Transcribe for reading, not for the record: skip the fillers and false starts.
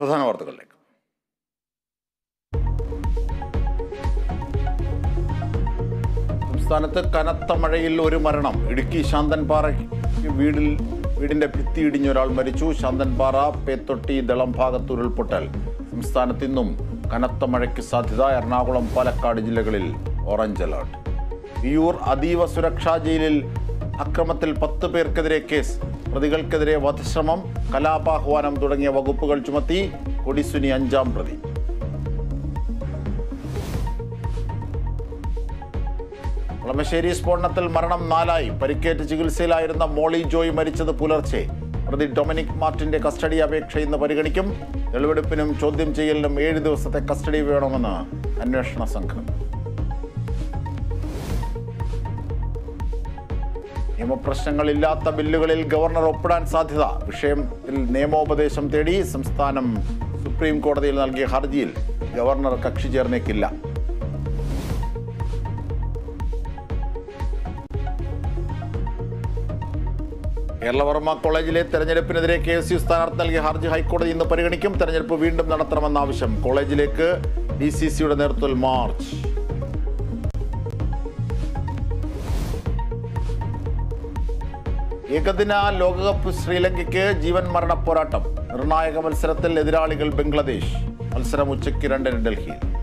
പ്രധാന വാർത്തകളിലേക്ക്. സംസ്ഥാനത്ത് കനത്ത മഴയിൽ ഒരു മരണം. ഇടുക്കി ശാന്തൻപാറയ്ക്ക് വീടിന്റെ ഭിത്തി ഇടിഞ്ഞ് ഒരാൾ മരിച്ചു. ശാന്തൻപാറ പേത്തൊട്ടി ദളം ഭാഗത്ത് ഉരുൾപൊട്ടൽ. സംസ്ഥാനത്ത് ഇന്നും കനത്ത മഴയ്ക്ക് സാധ്യത. എറണാകുളം, പാലക്കാട് ജില്ലകളിൽ ഓറഞ്ച് അലേർട്ട്. വിയൂർ അതീവ സുരക്ഷാ ജയിലിൽ അക്രമത്തിൽ 10 പേർക്കെതിരെ കേസ്. പ്രതികൾക്കെതിരെ വധശ്രമം, കലാപാഹ്വാനം തുടങ്ങിയ വകുപ്പുകൾ ചുമത്തി. കൊടിസുനി 5-ാം പ്രതി. കളമശ്ശേരി സ്ഫോടനത്തിൽ മരണം 4-ആയി. പരിക്കേറ്റ് ചികിത്സയിലായിരുന്ന മോളി ജോയ് മരിച്ചത് പുലർച്ചെ. പ്രതി ഡൊമിനിക് മാർട്ടിന്റെ കസ്റ്റഡി അപേക്ഷ ഇന്ന് പരിഗണിക്കും. തെളിവെടുപ്പിനും ചോദ്യം ചെയ്യലിനും 7 ദിവസത്തെ കസ്റ്റഡി വേണമെന്ന് അന്വേഷണ സംഘം. നിയമപ്രശ്നങ്ങളില്ലാത്ത ബില്ലുകളിൽ ഗവർണർ ഒപ്പിടാൻ സാധ്യത. വിഷയത്തിൽ നിയമോപദേശം തേടി സംസ്ഥാനം സുപ്രീം കോടതിയിൽ നൽകിയ ഹർജിയിൽ ഗവർണർ കക്ഷി ചേർന്നേക്കില്ല. കേരളവർമ്മ കോളേജിലെ തെരഞ്ഞെടുപ്പിനെതിരെ KSU സ്ഥാനാർത്ഥി നൽകിയ ഹർജി ഹൈക്കോടതി ഇന്ന് പരിഗണിക്കും. തെരഞ്ഞെടുപ്പ് വീണ്ടും നടത്തണമെന്ന ആവശ്യം. കോളേജിലേക്ക് DCCയുടെ നേതൃത്വത്തിൽ മാർച്ച്. ഏകദിന ലോകകപ്പ് ശ്രീലങ്കയ്ക്ക് ജീവൻ മരണ പോരാട്ടം. നിർണായക മത്സരത്തിൽ എതിരാളികൾ ബംഗ്ലാദേശ്. മത്സരം ഉച്ചയ്ക്ക് 2-ന് ഡൽഹിയിൽ.